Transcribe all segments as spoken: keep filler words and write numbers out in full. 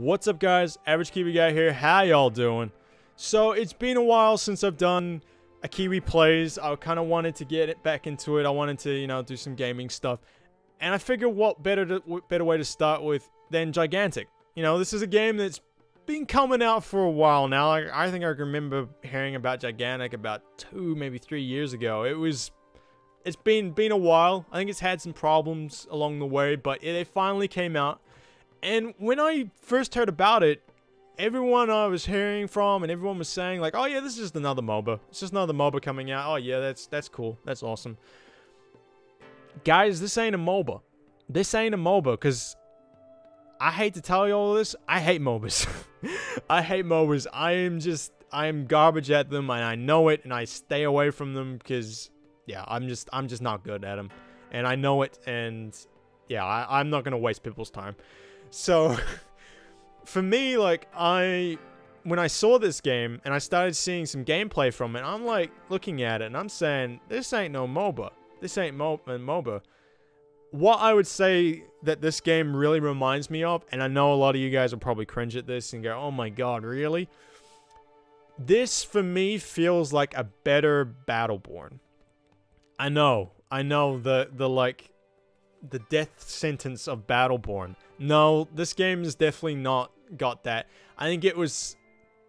What's up, guys? AverageKiwiGuy here. How y'all doing? So it's been a while since I've done a Kiwi Plays. I kind of wanted to get it back into it. I wanted to, you know, do some gaming stuff, and I figured what better to, what better way to start with than Gigantic. You know, this is a game that's been coming out for a while now. I, I think I remember hearing about Gigantic about two, maybe three years ago. It was, it's been been a while. I think it's had some problems along the way, but it, it finally came out. And when I first heard about it, everyone I was hearing from and everyone was saying like, oh yeah, this is just another MOBA. It's just another MOBA coming out. Oh yeah, that's that's cool. That's awesome. Guys, this ain't a MOBA. This ain't a MOBA, because I hate to tell you all this. I hate MOBAs. I hate MOBAs. I am just, I am garbage at them, and I know it, and I stay away from them because, yeah, I'm just, I'm just not good at them. And I know it, and yeah, I, I'm not going to waste people's time. So, for me, like, I, when I saw this game, and I started seeing some gameplay from it, I'm, like, looking at it, and I'm saying, this ain't no MOBA. This ain't mo MOBA. What I would say that this game really reminds me of, and I know a lot of you guys will probably cringe at this and go, oh my god, really? This, for me, feels like a better Battleborn. I know. I know the, the like... the death sentence of Battleborn. No, this game has definitely not got that. I think it was,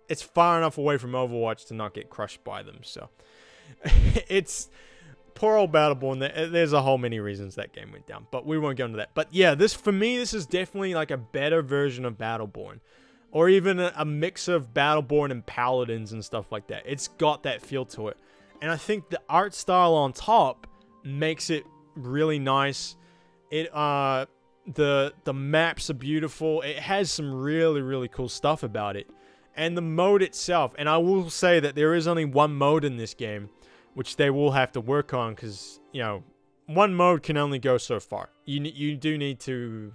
it's far enough away from Overwatch to not get crushed by them, so. It's, poor old Battleborn, there's a whole many reasons that game went down, but we won't go into that. But yeah, this, for me, this is definitely like a better version of Battleborn. Or even a, a mix of Battleborn and Paladins and stuff like that. It's got that feel to it. And I think the art style on top makes it really nice. It, uh, the, the maps are beautiful. It has some really, really cool stuff about it. And the mode itself, and I will say that there is only one mode in this game, which they will have to work on, because, you know, one mode can only go so far. You, you do need to,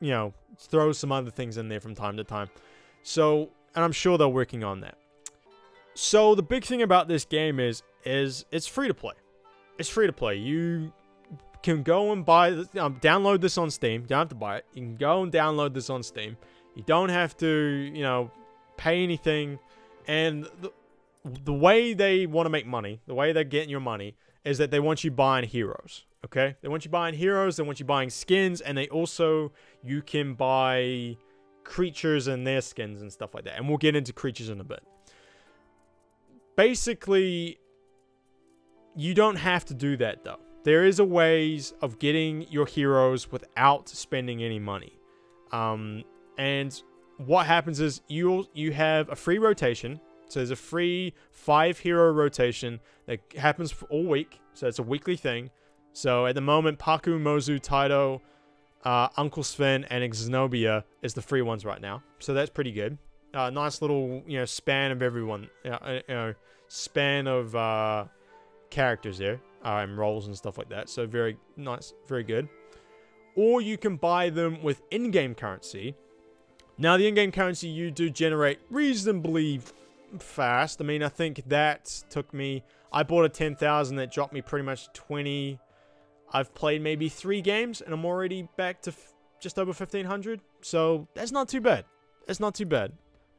you know, throw some other things in there from time to time. So, and I'm sure they're working on that. So, the big thing about this game is, is it's free to play. It's free to play. You... can go and buy this, um, download this on Steam. You don't have to buy it. You can go and download this on Steam. You don't have to, you know, pay anything. And the, the way they want to make money, the way they're getting your money, is that they want you buying heroes. Okay? They want you buying heroes. They want you buying skins. And they also, you can buy creatures and their skins and stuff like that. And we'll get into creatures in a bit. Basically, you don't have to do that, though. There is a ways of getting your heroes without spending any money. Um, and what happens is you you have a free rotation. So there's a free five hero rotation that happens for all week. So it's a weekly thing. So at the moment, Pakko, Mozu, Taito, uh, Uncle Sven, and Xenobia is the free ones right now. So that's pretty good. Uh, nice little, you know, span of everyone. You know, you know, span of uh, characters there. Uh, and roles and stuff like that. So very nice, very good. Or you can buy them with in-game currency. Now the in-game currency you do generate reasonably fast. I mean, I think that took me, I bought a ten thousand that dropped me pretty much twenty. I've played maybe three games and I'm already back to f just over fifteen hundred. So that's not too bad. It's not too bad.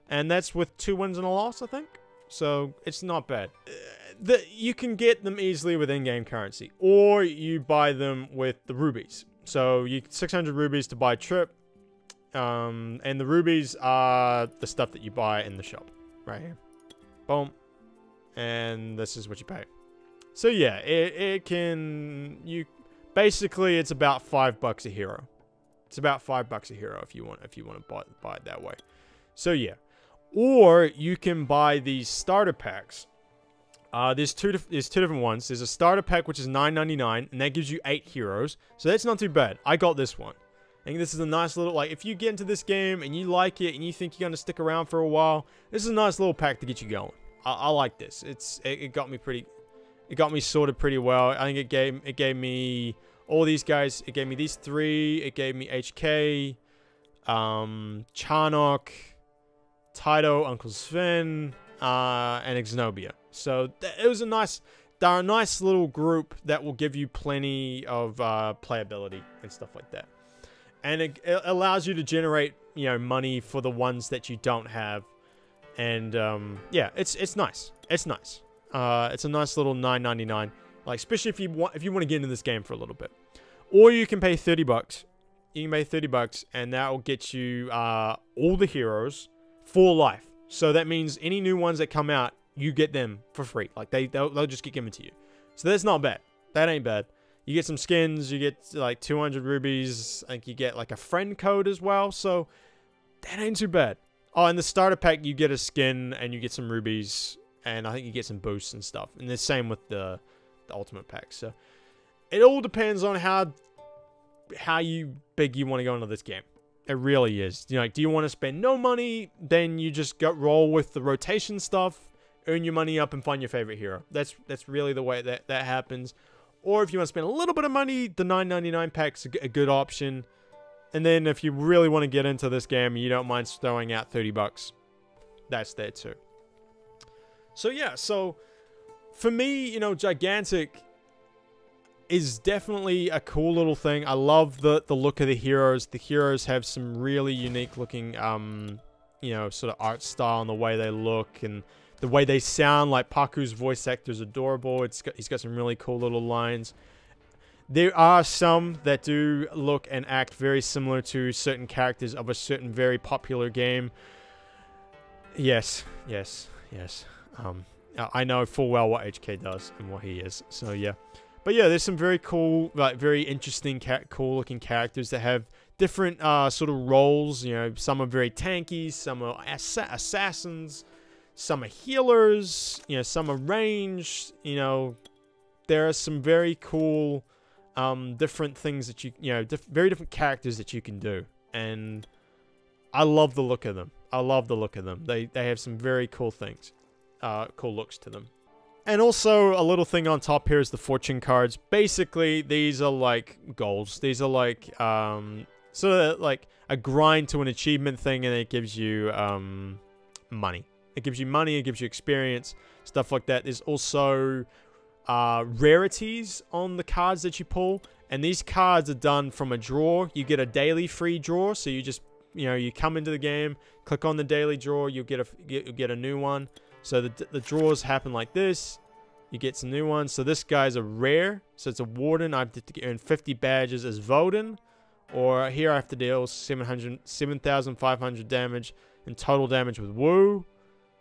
And that's with two wins and a loss, I think. So it's not bad. Uh, That you can get them easily with in-game currency, or you buy them with the rubies. So you six hundred rubies to buy trip, um, and the rubies are the stuff that you buy in the shop, right here. Boom, and this is what you pay. So yeah, it, it can you basically it's about five bucks a hero. It's about five bucks a hero if you want if you want to buy buy it that way. So yeah, or you can buy these starter packs. Uh, there's two there's two different ones. There's a starter pack, which is nine ninety-nine, and that gives you eight heroes. So that's not too bad. I got this one. I think this is a nice little, like, if you get into this game and you like it and you think you're going to stick around for a while, this is a nice little pack to get you going. I, I like this. It's it, it got me pretty, it got me sorted pretty well. I think it gave, it gave me all these guys. It gave me these three. It gave me H K, um, Charnock, Taito, Uncle Sven, uh, and Xenobia. So it was a nice, they're a nice little group that will give you plenty of uh, playability and stuff like that. and it, it allows you to generate, you know, money for the ones that you don't have. And um, yeah, it's it's nice. It's nice. Uh, it's a nice little nine ninety-nine, like, especially if you want if you want to get into this game for a little bit, or you can pay thirty bucks. You can pay thirty bucks, and that will get you uh, all the heroes for life. So that means any new ones that come out, you get them for free. Like, they they'll, they'll just get given to you. So that's not bad. That ain't bad. You get some skins. You get like two hundred rubies. I think you get like a friend code as well. So that ain't too bad. Oh, and the starter pack, you get a skin and you get some rubies, and I think you get some boosts and stuff. And the same with the, the ultimate pack. So it all depends on how how you big you want to go into this game. It really is. You know, like, do you want to spend no money? Then you just go roll with the rotation stuff, earn your money up, and find your favorite hero. That's that's really the way that that happens. Or if you want to spend a little bit of money, the nine ninety-nine pack's a good option. And then if you really want to get into this game, you don't mind throwing out thirty bucks. That's there too. So yeah, so for me, you know, Gigantic is definitely a cool little thing. I love the the look of the heroes. The heroes have some really unique looking, um, you know, sort of art style and the way they look and the way they sound. Like, Pakko's voice actor is adorable. It's got, he's got some really cool little lines. There are some that do look and act very similar to certain characters of a certain very popular game. Yes, yes, yes. Um, I know full well what H K does and what he is. So yeah, but yeah, there's some very cool, like very interesting, cool looking characters that have different uh, sort of roles. You know, some are very tanky, some are ass assassins. Some are healers, you know, some are ranged, you know, there are some very cool, um, different things that you, you know, diff very different characters that you can do. And I love the look of them. I love the look of them. They, they have some very cool things, uh, cool looks to them. And also a little thing on top here is the fortune cards. Basically, these are like goals. These are like, um, sort of like a grind to an achievement thing, and it gives you, um, money. It gives you money, it gives you experience, stuff like that. There's also uh, rarities on the cards that you pull. And these cards are done from a draw. You get a daily free draw. So you just, you know, you come into the game, click on the daily draw, you'll get a, you'll get a new one. So the, the draws happen like this. You get some new ones. So this guy's a rare. So it's a warden. I have to earn fifty badges as Voden. Or here I have to deal seven thousand five hundred damage and total damage with Wu.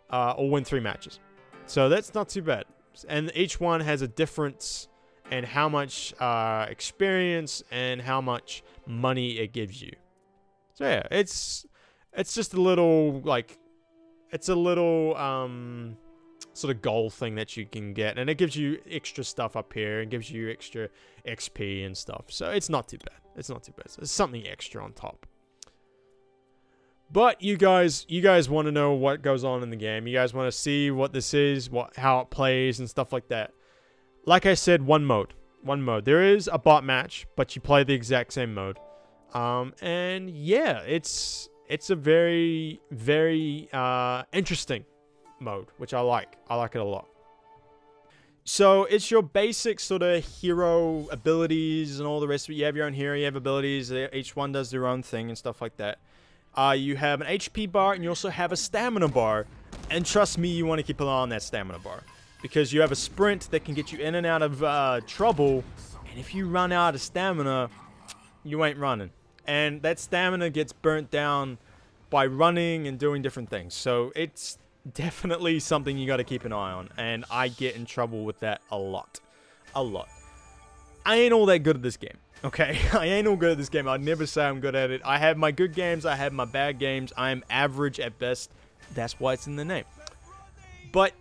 Uh, or win three matches. So that's not too bad. And each one has a difference in how much uh, experience and how much money it gives you. So yeah, it's it's just a little, like, it's a little um, sort of goal thing that you can get. And it gives you extra stuff up here. It gives you extra X P and stuff. So it's not too bad. It's not too bad. It's something extra on top. But you guys, you guys want to know what goes on in the game. You guys want to see what this is, what how it plays and stuff like that. Like I said, one mode, one mode. There is a bot match, but you play the exact same mode. Um, and yeah, it's it's a very very uh, interesting mode, which I like. I like it a lot. So it's your basic sort of hero abilities and all the rest of it. You have your own hero, you have abilities. Each one does their own thing and stuff like that. Uh, you have an H P bar, and you also have a stamina bar. And trust me, you want to keep an eye on that stamina bar. Because you have a sprint that can get you in and out of uh, trouble. And if you run out of stamina, you ain't running. And that stamina gets burnt down by running and doing different things. So it's definitely something you got to keep an eye on. And I get in trouble with that a lot. A lot. I ain't all that good at this game. Okay, I ain't all good at this game. I'd never say I'm good at it. I have my good games. I have my bad games. I am average at best. That's why it's in the name. But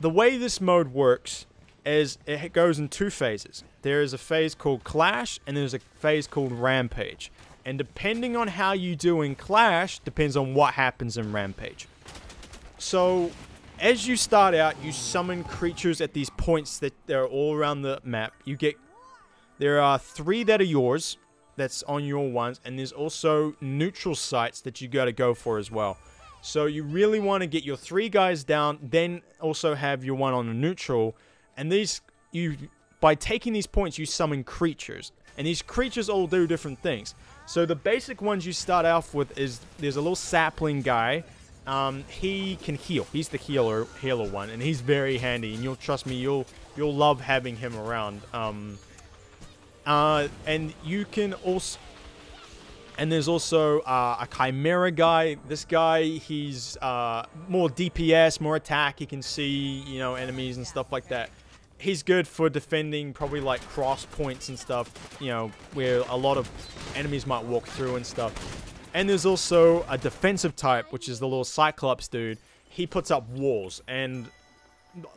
the way this mode works is it goes in two phases. There is a phase called Clash, and there's a phase called Rampage. And depending on how you do in Clash, depends on what happens in Rampage. So as you start out, you summon creatures at these points that they're all around the map. You get... There are three that are yours, that's on your ones, and there's also neutral sites that you got to go for as well. So you really want to get your three guys down, then also have your one on a neutral. And these, you by taking these points, you summon creatures. And these creatures all do different things. So the basic ones you start off with is there's a little sapling guy. Um, he can heal. He's the healer, healer one, and he's very handy. And you'll trust me, you'll you'll love having him around. Um, uh, and you can also, and there's also uh, a Chimera guy. This guy, he's uh, more D P S, more attack. He can see, you know, enemies and stuff like that. He's good for defending probably like cross points and stuff, you know, where a lot of enemies might walk through and stuff. And there's also a defensive type, which is the little Cyclops dude. He puts up walls and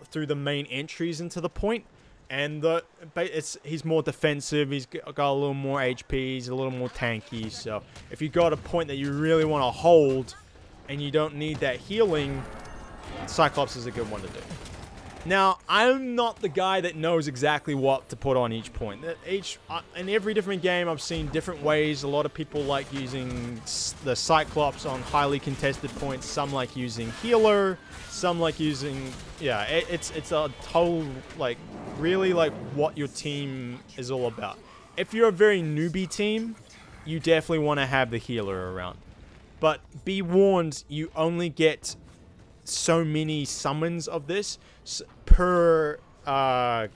through the main entries into the point. And the, it's, he's more defensive. He's got a little more H P. He's a little more tanky. So if you got a point that you really want to hold and you don't need that healing, Cyclops is a good one to do. Now, I'm not the guy that knows exactly what to put on each point. Each, uh, in every different game, I've seen different ways. A lot of people like using the Cyclops on highly contested points. Some like using healer. Some like using... Yeah, it, it's it's a total, like, really, like, what your team is all about. If you're a very newbie team, you definitely want to have the healer around. But be warned, you only get so many summons of this per uh,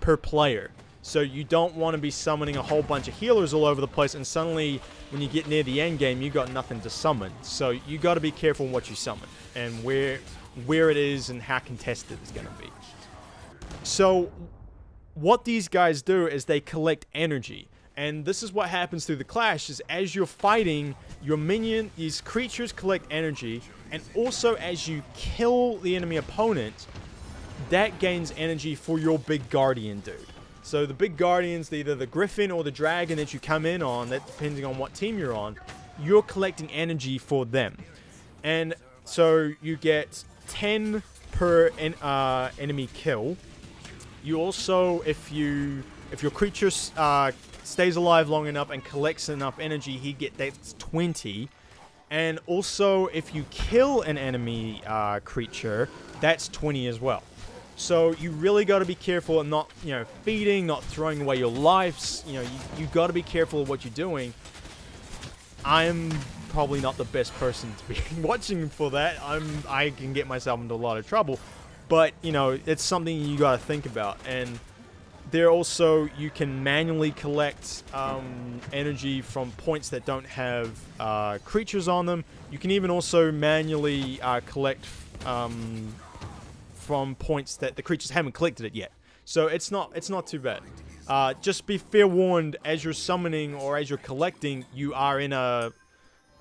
per player, so you don't want to be summoning a whole bunch of healers all over the place, and suddenly when you get near the end game you got nothing to summon. So you got to be careful what you summon and where where it is and how contested it's going to be. So what these guys do is they collect energy. And this is what happens through the clash, is as you're fighting, your minion, these creatures collect energy, and also as you kill the enemy opponent, that gains energy for your big guardian dude. So the big guardians, either the griffin or the dragon that you come in on, that depending on what team you're on, you're collecting energy for them. And so you get ten per en uh, enemy kill. You also, if you, if your creature uh, stays alive long enough and collects enough energy, he gets that's twenty. And also, if you kill an enemy uh, creature, that's twenty as well. So you really got to be careful and not, you know, feeding, not throwing away your lives. You know, you, you got to be careful of what you're doing. I'm probably not the best person to be watching for that. I'm I can get myself into a lot of trouble, but you know, it's something you got to think about. And there also, you can manually collect um, energy from points that don't have uh, creatures on them. You can even also manually uh, collect um, from points that the creatures haven't collected it yet. So it's not it's not too bad. Uh, just be fair warned, as you're summoning or as you're collecting, you are in a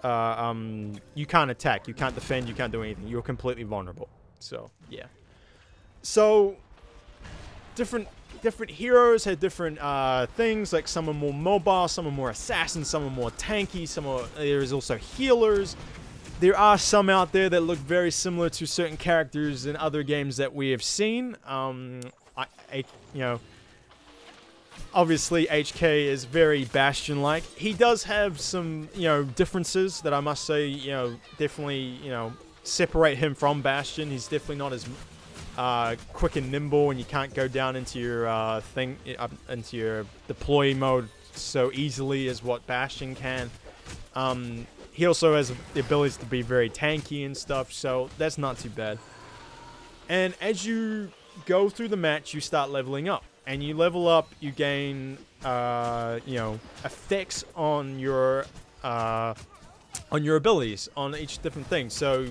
uh, um, you can't attack, you can't defend, you can't do anything. You're completely vulnerable. So yeah. So different. Different heroes have different uh, things, like some are more mobile, some are more assassins, some are more tanky, some are, there is also healers. There are some out there that look very similar to certain characters in other games that we have seen. Um, I, I, you know, obviously H K is very Bastion-like. He does have some, you know, differences that I must say, you know, definitely, you know, separate him from Bastion. He's definitely not as Uh, quick and nimble, and you can't go down into your uh, thing uh, into your deploy mode so easily as what Bastion can. Um, he also has the abilities to be very tanky and stuff, so that's not too bad. And as you go through the match, you start leveling up, and you level up, you gain uh, you know, effects on your uh, on your abilities on each different thing. So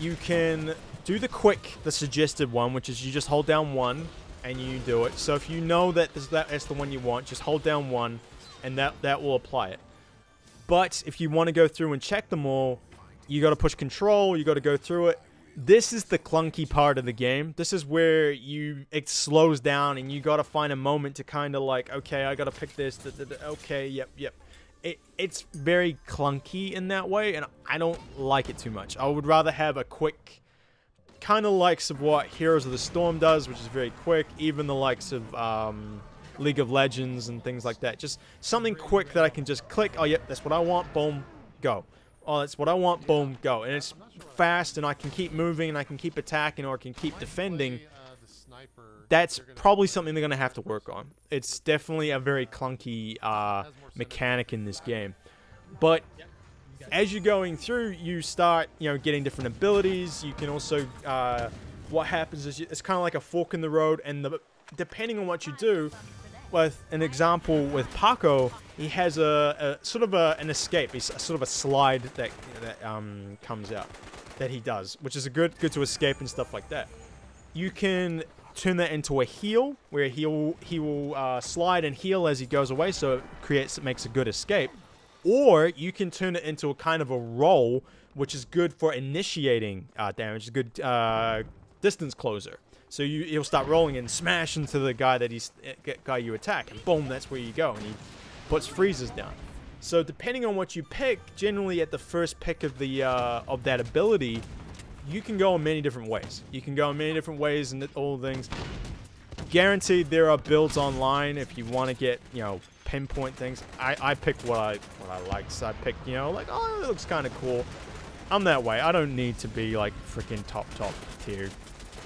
you can do the quick, the suggested one, which is you just hold down one and you do it. So if you know that this, that that's the one you want, just hold down one and that, that will apply it. But if you want to go through and check them all, you got to push control, you got to go through it. This is the clunky part of the game. This is where you it slows down and you got to find a moment to kind of like, okay, I got to pick this. Da, da, da, okay, yep, yep. It, it's very clunky in that way and I don't like it too much. I would rather have a quick... Kind of likes of what Heroes of the Storm does, which is very quick. Even the likes of um, League of Legends and things like that. Just something quick that I can just click. Oh, yep, that's what I want. Boom, go. Oh, that's what I want. Boom, go. And it's fast, and I can keep moving, and I can keep attacking, or I can keep defending. that's probably something they're going to have to work on. It's definitely a very clunky uh, mechanic in this game. But as you're going through, you start, you know, getting different abilities. You can also, uh, what happens is you, it's kind of like a fork in the road, and the, depending on what you do, with an example with Pakko, he has a, a sort of a, an escape, he's a, sort of a slide that that um, comes out that he does, which is a good good to escape and stuff like that. You can turn that into a heal, where he'll he will uh, slide and heal as he goes away, so it creates it makes a good escape. Or you can turn it into a kind of a roll, which is good for initiating uh, damage, a good uh, distance closer. So you, you'll start rolling and smash into the guy that he's guy you attack, and boom, that's where you go, and he puts freezes down. So depending on what you pick, generally at the first pick of the uh, of that ability, you can go in many different ways. You can go in many different ways and all things. Guaranteed, there are builds online if you want to get, you know, pinpoint things. I I picked what I what I liked. So I picked, you know, like, oh, it looks kind of cool. I'm that way. I don't need to be like freaking top top tier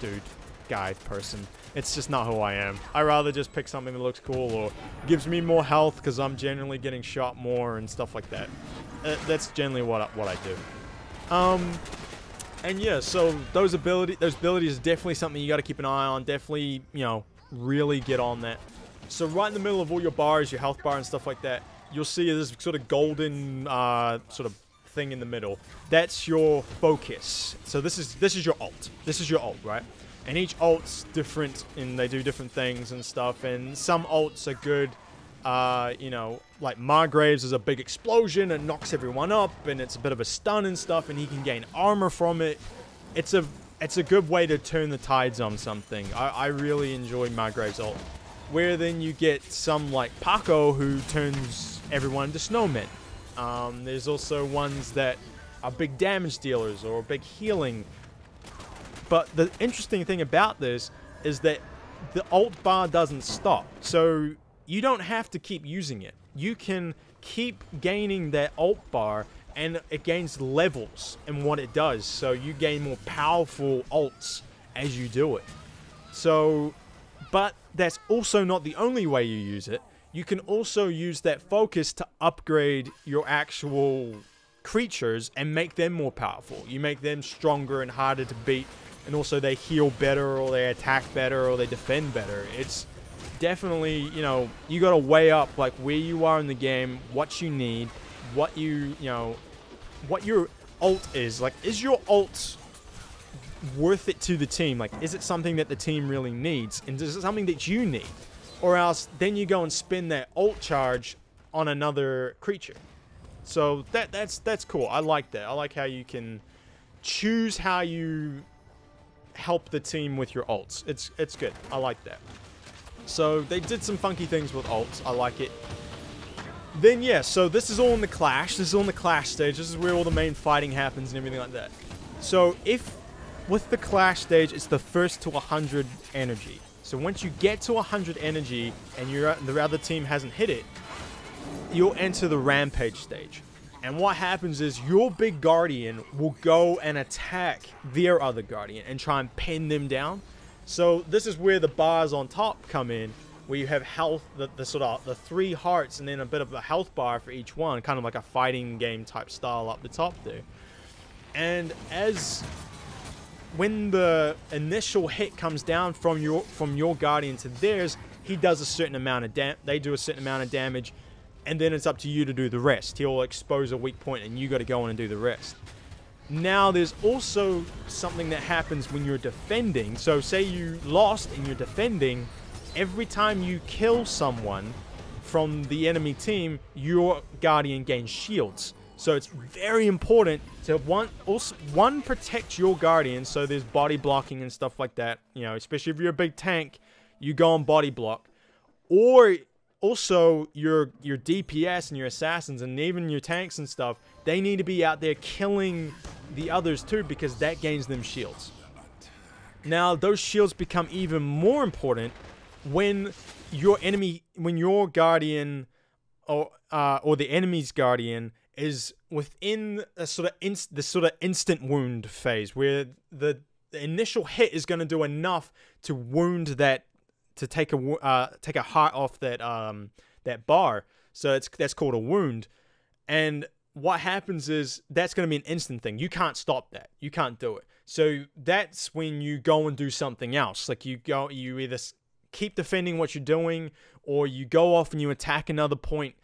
dude. Guy person. It's just not who I am. I rather just pick something that looks cool or gives me more health because I'm generally getting shot more and stuff like that. Uh, that's generally what I, what I do. Um, and yeah, so those ability, those abilities is definitely something you got to keep an eye on. Definitely, you know, really get on that. So right in the middle of all your bars, your health bar and stuff like that, you'll see this sort of golden uh, sort of thing in the middle. That's your focus. So this is this is your ult. This is your ult, right? And each ult's different, and they do different things and stuff. And some ults are good, uh, you know, like Margrave's is a big explosion and knocks everyone up, and it's a bit of a stun and stuff, and he can gain armor from it. It's a it's a good way to turn the tides on something. I, I really enjoy Margrave's ult. Where then you get some like Pakko, who turns everyone to snowmen. Um, there's also ones that are big damage dealers or big healing. But the interesting thing about this is that the alt bar doesn't stop. So you don't have to keep using it. You can keep gaining that alt bar, and it gains levels in what it does. So you gain more powerful alts as you do it. So, but that's also not the only way you use it. You can also use that focus to upgrade your actual creatures and make them more powerful. You make them stronger and harder to beat. And also they heal better, or they attack better, or they defend better. It's definitely, you know, you got to weigh up like where you are in the game, what you need, what you, you know, what your ult is. Like, is your ult worth it to the team? Like, is it something that the team really needs? And is it something that you need? Or else then you go and spend that ult charge on another creature. So that that's that's cool. I like that. I like how you can choose how you help the team with your ults. It's it's good. I like that. So they did some funky things with ults. I like it. Then yeah, so this is all in the clash. This is on the clash stage. This is where all the main fighting happens and everything like that. So if with the clash stage, it's the first to one hundred energy. So once you get to one hundred energy and your the other team hasn't hit it, you'll enter the rampage stage. And what happens is your big guardian will go and attack their other guardian and try and pin them down. So this is where the bars on top come in, where you have health, the, the sort of the three hearts, and then a bit of a health bar for each one, kind of like a fighting game type style up the top there. And as when the initial hit comes down from your from your guardian to theirs, he does a certain amount of damage. They do a certain amount of damage. And then it's up to you to do the rest. He'll expose a weak point, and you got to go in and do the rest. Now, there's also something that happens when you're defending. So, say you lost and you're defending. Every time you kill someone from the enemy team, your guardian gains shields. So, it's very important to one, also, one, protect your guardian. So, there's body blocking and stuff like that. You know, especially if you're a big tank, you go and body block. Or also, your your D P S and your assassins and even your tanks and stuff, they need to be out there killing the others too, because that gains them shields. Now, those shields become even more important when your enemy, when your guardian or uh, or the enemy's guardian is within a sort of inst the sort of instant wound phase, where the the initial hit is going to do enough to wound that, to take a uh, take a heart off that um that bar. So it's that's called a wound. And what happens is that's going to be an instant thing. You can't stop that. You can't do it. So that's when you go and do something else. Like you go, you either keep defending what you're doing, or you go off and you attack another point.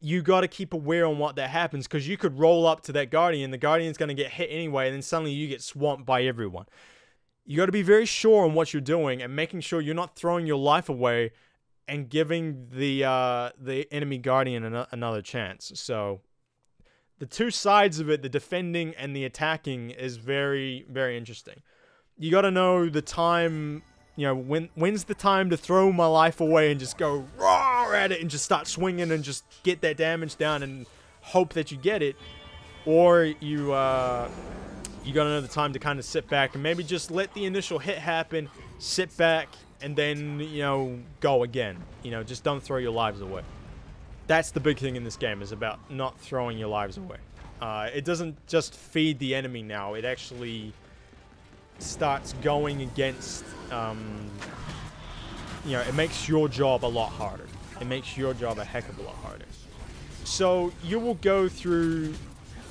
You got to keep aware on what that happens, because you could roll up to that Guardian. The Guardian's going to get hit anyway, and then suddenly you get swamped by everyone. You got to be very sure on what you're doing and making sure you're not throwing your life away and giving the uh, the enemy Guardian an another chance. So the two sides of it, the defending and the attacking, is very, very interesting. You got to know the time, you know, when when's the time to throw my life away and just go roar at it and just start swinging and just get that damage down and hope that you get it. Or you, uh, you got to know the time to kind of sit back and maybe just let the initial hit happen, sit back, and then, you know, go again. You know, just don't throw your lives away. That's the big thing in this game, is about not throwing your lives away. Uh, it doesn't just feed the enemy now. It actually starts going against, um, you know, it makes your job a lot harder. It makes your job a heck of a lot harder. So you will go through,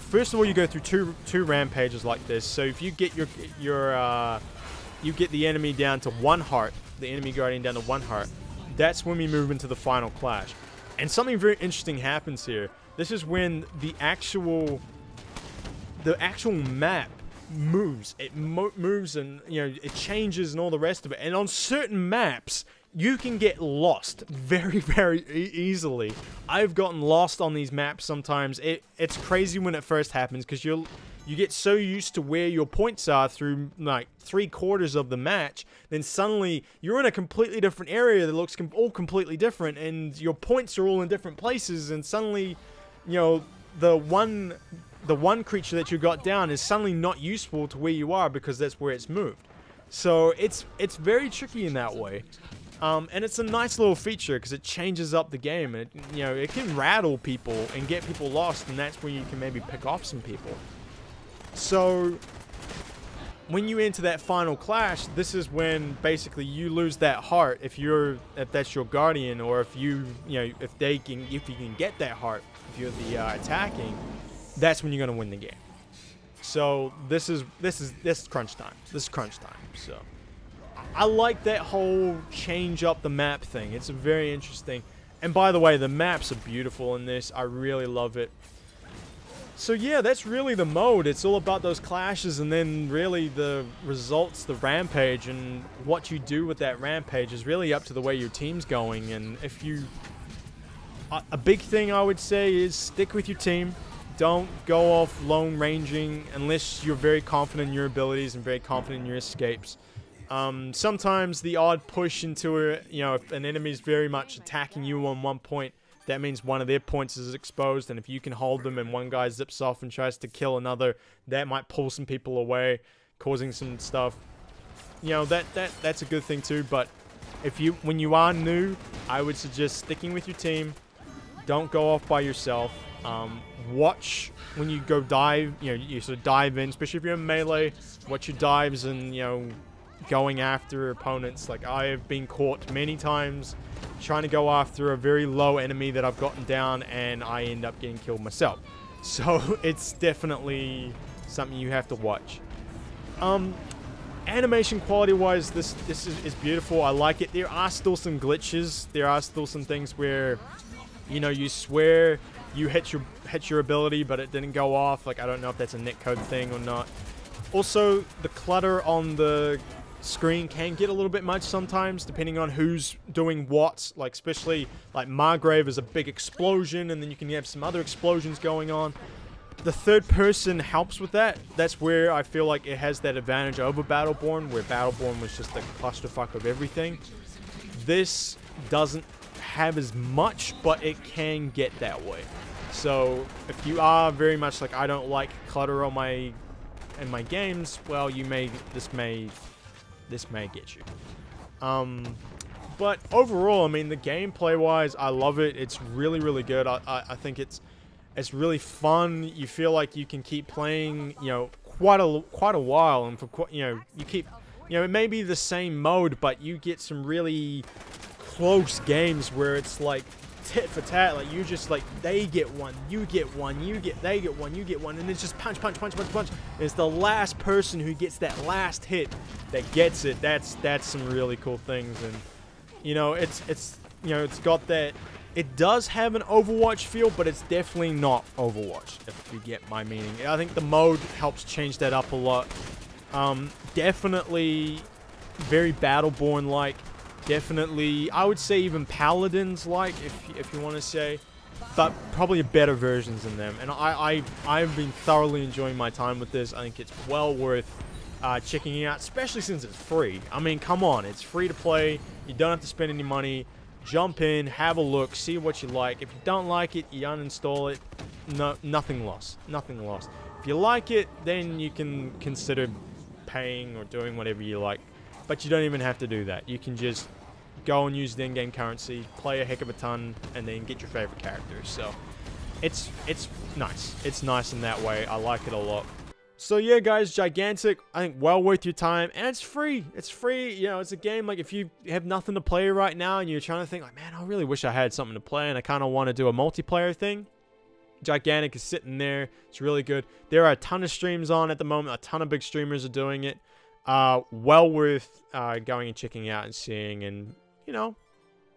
first of all, you go through two two rampages like this. So if you get your, your uh, you get the enemy down to one heart, the enemy Guardian down to one heart, that's when we move into the final clash. And something very interesting happens here. This is when the actual, the actual map moves. It mo moves and, you know, it changes and all the rest of it. And on certain maps, you can get lost very, very e easily. I've gotten lost on these maps sometimes. It it's crazy when it first happens, because you'll you get so used to where your points are through like three quarters of the match, then suddenly you're in a completely different area that looks com all completely different, and your points are all in different places, and suddenly, you know, the one the one creature that you got down is suddenly not useful to where you are because that's where it's moved. So it's it's very tricky in that way. Um, and it's a nice little feature because it changes up the game, and it, you know, it can rattle people and get people lost, and that's where you can maybe pick off some people. So when you enter that final clash, this is when basically you lose that heart if you're if that's your Guardian, or if you you know if they can if you can get that heart if you're the uh, attacking, that's when you're gonna win the game. So this is this is this is crunch time. This is crunch time. So I like that whole change up the map thing. It's very interesting. And by the way, the maps are beautiful in this. I really love it. So yeah, that's really the mode. It's all about those clashes, and then really the results, the rampage, and what you do with that rampage is really up to the way your team's going. And if you... A big thing I would say is stick with your team. Don't go off lone ranging unless you're very confident in your abilities and very confident in your escapes. Um, sometimes the odd push into a, you know, if an enemy's very much attacking you on one point, that means one of their points is exposed, and if you can hold them and one guy zips off and tries to kill another, that might pull some people away, causing some stuff. You know, that, that that's a good thing too, but if you, when you are new, I would suggest sticking with your team. Don't go off by yourself. Um, watch when you go dive, you know, you sort of dive in, especially if you're in melee, watch your dives and, you know, going after opponents. Like, I have been caught many times trying to go after a very low enemy that I've gotten down, and I end up getting killed myself. So it's definitely something you have to watch. Um, animation quality wise, this this is, is beautiful. I like it. There are still some glitches. There are still some things where, you know, you swear you hit your hit your ability but it didn't go off. Like, I don't know if that's a netcode thing or not. Also, the clutter on the screen can get a little bit much sometimes, depending on who's doing what. Like, especially like Margrave is a big explosion, and then you can have some other explosions going on. The third person helps with that. That's where I feel like it has that advantage over Battleborn, where Battleborn was just a clusterfuck of everything. This doesn't have as much, but it can get that way. So if you are very much like, I don't like clutter on my in my games, well, you may this may This may get you. Um, but overall, I mean, the gameplay-wise, I love it. It's really, really good. I, I, I think it's it's really fun. You feel like you can keep playing, you know, quite a quite a while, and for quite, you know, you keep, you know, it may be the same mode, but you get some really close games where it's like tit for tat, like you just like they get one, you get one, you get, they get one, you get one, and it's just punch, punch, punch, punch, punch. And it's the last person who gets that last hit that gets it. That's that's some really cool things, and you know, it's it's you know, it's got that. It does have an Overwatch feel, but it's definitely not Overwatch, if you get my meaning. I think the mode helps change that up a lot. Um, definitely very Battleborn-like. Definitely, I would say even Paladins-like, if, if you want to say. But probably better versions than them. And I, I, I've been thoroughly enjoying my time with this. I think it's well worth uh, checking it out, especially since it's free. I mean, come on, it's free to play. You don't have to spend any money. Jump in, have a look, see what you like. If you don't like it, you uninstall it. No, nothing lost. Nothing lost. If you like it, then you can consider paying or doing whatever you like. But you don't even have to do that. You can just go and use the in-game currency, play a heck of a ton, and then get your favorite characters. So it's it's nice. It's nice in that way. I like it a lot. So yeah, guys, Gigantic, I think well worth your time, and it's free. It's free, you know, it's a game, like, if you have nothing to play right now, and you're trying to think, like, man, I really wish I had something to play, and I kind of want to do a multiplayer thing, Gigantic is sitting there. It's really good. There are a ton of streams on at the moment. A ton of big streamers are doing it. Uh, well worth uh, going and checking out and seeing, and, you know,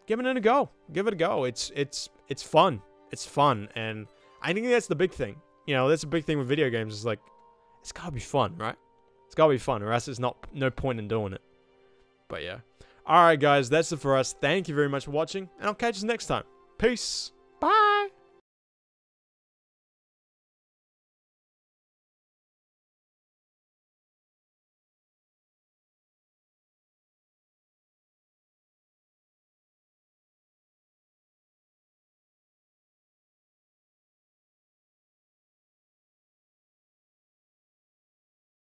giving it a go. Give it a go. It's, it's, it's fun. It's fun, and I think that's the big thing. You know, that's a big thing with video games is, like, it's gotta be fun, right? It's gotta be fun, or else there's not no point in doing it. But yeah. Alright, guys, that's it for us. Thank you very much for watching, and I'll catch you next time. Peace!